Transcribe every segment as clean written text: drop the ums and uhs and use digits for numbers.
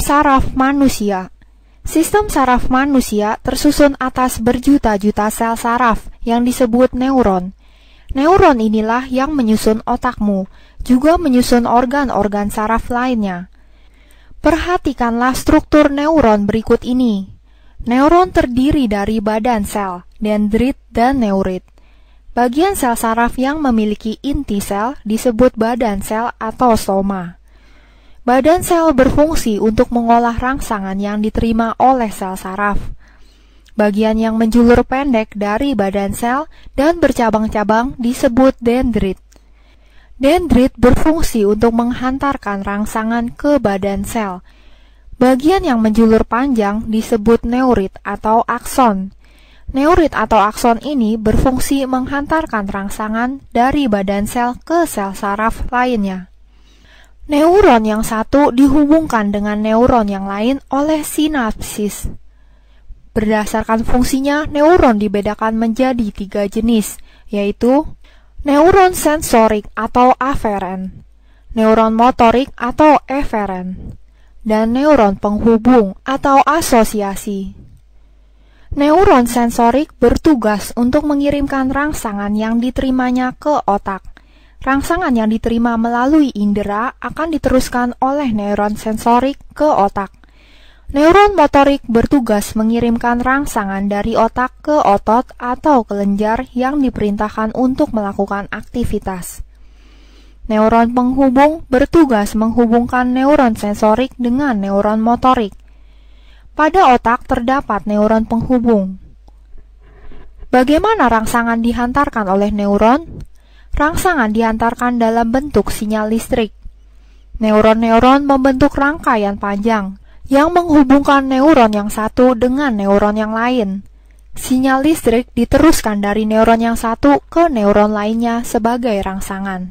saraf manusia. Sistem saraf manusia tersusun atas berjuta-juta sel saraf yang disebut neuron. Neuron inilah yang menyusun otakmu, juga menyusun organ-organ saraf lainnya. Perhatikanlah struktur neuron berikut ini. Neuron terdiri dari badan sel, dendrit dan neurit. Bagian sel saraf yang memiliki inti sel disebut badan sel atau stoma. Badan sel berfungsi untuk mengolah rangsangan yang diterima oleh sel saraf. Bagian yang menjulur pendek dari badan sel dan bercabang-cabang disebut dendrit. Dendrit berfungsi untuk menghantarkan rangsangan ke badan sel. Bagian yang menjulur panjang disebut neurit atau akson. Neurit atau akson ini berfungsi menghantarkan rangsangan dari badan sel ke sel saraf lainnya. Neuron yang satu dihubungkan dengan neuron yang lain oleh sinapsis. Berdasarkan fungsinya, neuron dibedakan menjadi tiga jenis, yaitu neuron sensorik atau aferen, neuron motorik atau eferen, dan neuron penghubung atau asosiasi. Neuron sensorik bertugas untuk mengirimkan rangsangan yang diterimanya ke otak. Rangsangan yang diterima melalui indera akan diteruskan oleh neuron sensorik ke otak. Neuron motorik bertugas mengirimkan rangsangan dari otak ke otot atau kelenjar yang diperintahkan untuk melakukan aktivitas. Neuron penghubung bertugas menghubungkan neuron sensorik dengan neuron motorik. Pada otak terdapat neuron penghubung. Bagaimana rangsangan dihantarkan oleh neuron? Rangsangan dihantarkan dalam bentuk sinyal listrik. Neuron-neuron membentuk rangkaian panjang yang menghubungkan neuron yang satu dengan neuron yang lain. Sinyal listrik diteruskan dari neuron yang satu ke neuron lainnya sebagai rangsangan.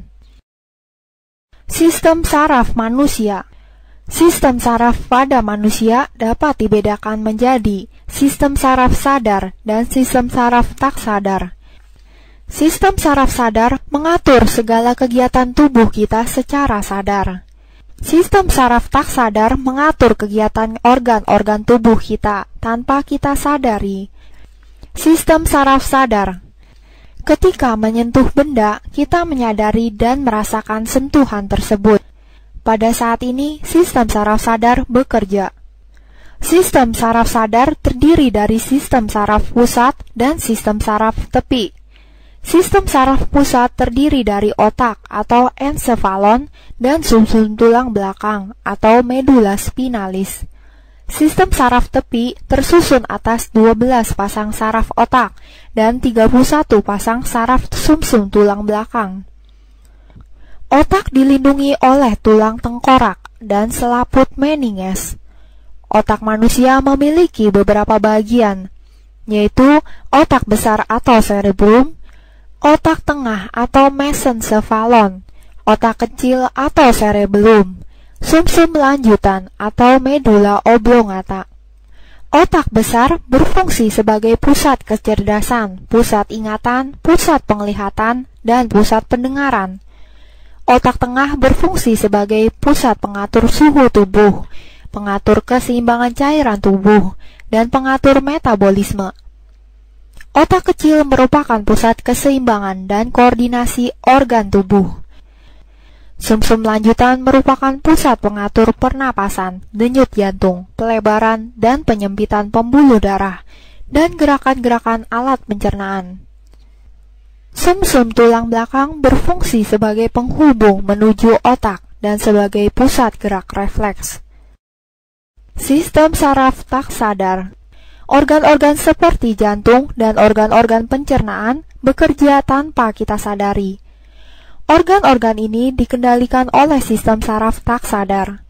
Sistem saraf manusia. Sistem saraf pada manusia dapat dibedakan menjadi sistem saraf sadar dan sistem saraf tak sadar. Sistem saraf sadar mengatur segala kegiatan tubuh kita secara sadar. Sistem saraf tak sadar mengatur kegiatan organ-organ tubuh kita tanpa kita sadari. Sistem saraf sadar. Ketika menyentuh benda, kita menyadari dan merasakan sentuhan tersebut. Pada saat ini, sistem saraf sadar bekerja. Sistem saraf sadar terdiri dari sistem saraf pusat dan sistem saraf tepi. Sistem saraf pusat terdiri dari otak atau ensefalon dan sumsum tulang belakang atau medula spinalis. Sistem saraf tepi tersusun atas 12 pasang saraf otak dan 31 pasang saraf sumsum tulang belakang. Otak dilindungi oleh tulang tengkorak dan selaput meninges. Otak manusia memiliki beberapa bagian, yaitu otak besar atau cerebrum, otak tengah atau mesencephalon, otak kecil atau cerebellum, sumsum lanjutan atau medula oblongata. Otak besar berfungsi sebagai pusat kecerdasan, pusat ingatan, pusat penglihatan, dan pusat pendengaran. Otak tengah berfungsi sebagai pusat pengatur suhu tubuh, pengatur keseimbangan cairan tubuh, dan pengatur metabolisme. Otak kecil merupakan pusat keseimbangan dan koordinasi organ tubuh. Sumsum lanjutan merupakan pusat pengatur pernapasan, denyut jantung, pelebaran, dan penyempitan pembuluh darah, dan gerakan-gerakan alat pencernaan. Sumsum tulang belakang berfungsi sebagai penghubung menuju otak dan sebagai pusat gerak refleks. Sistem saraf tak sadar. Organ-organ seperti jantung dan organ-organ pencernaan bekerja tanpa kita sadari. Organ-organ ini dikendalikan oleh sistem saraf tak sadar.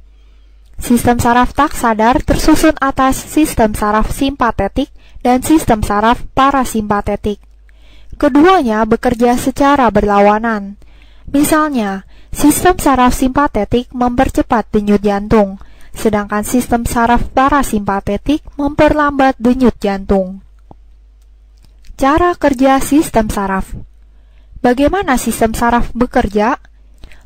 Sistem saraf tak sadar tersusun atas sistem saraf simpatetik dan sistem saraf parasimpatetik. Keduanya bekerja secara berlawanan. Misalnya, sistem saraf simpatetik mempercepat denyut jantung, sedangkan sistem saraf parasimpatetik memperlambat denyut jantung. Cara kerja sistem saraf. Bagaimana sistem saraf bekerja?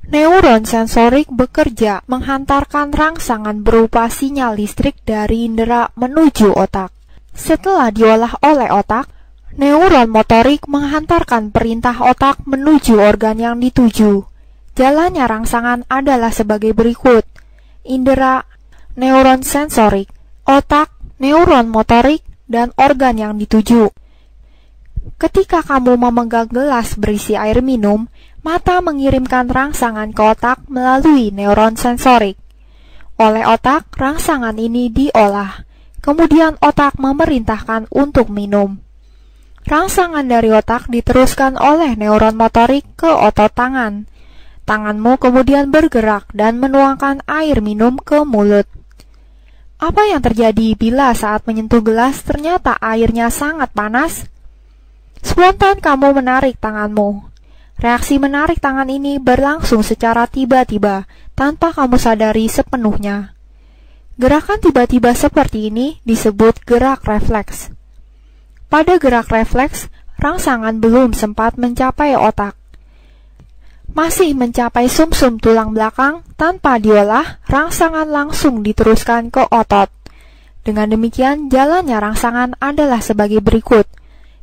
Neuron sensorik bekerja menghantarkan rangsangan berupa sinyal listrik dari indera menuju otak. Setelah diolah oleh otak, neuron motorik menghantarkan perintah otak menuju organ yang dituju. Jalannya rangsangan adalah sebagai berikut: indera, neuron sensorik, otak, neuron motorik, dan organ yang dituju. Ketika kamu memegang gelas berisi air minum, mata mengirimkan rangsangan ke otak melalui neuron sensorik. Oleh otak, rangsangan ini diolah. Kemudian otak memerintahkan untuk minum. Rangsangan dari otak diteruskan oleh neuron motorik ke otot tangan. Tanganmu kemudian bergerak dan menuangkan air minum ke mulut. Apa yang terjadi bila saat menyentuh gelas ternyata airnya sangat panas? Spontan kamu menarik tanganmu. Reaksi menarik tangan ini berlangsung secara tiba-tiba, tanpa kamu sadari sepenuhnya. Gerakan tiba-tiba seperti ini disebut gerak refleks. Pada gerak refleks, rangsangan belum sempat mencapai otak. Masih mencapai sumsum tulang belakang, tanpa diolah, rangsangan langsung diteruskan ke otot. Dengan demikian, jalannya rangsangan adalah sebagai berikut: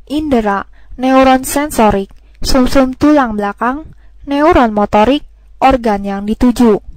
indera, neuron sensorik, sumsum tulang belakang, neuron motorik, organ yang dituju.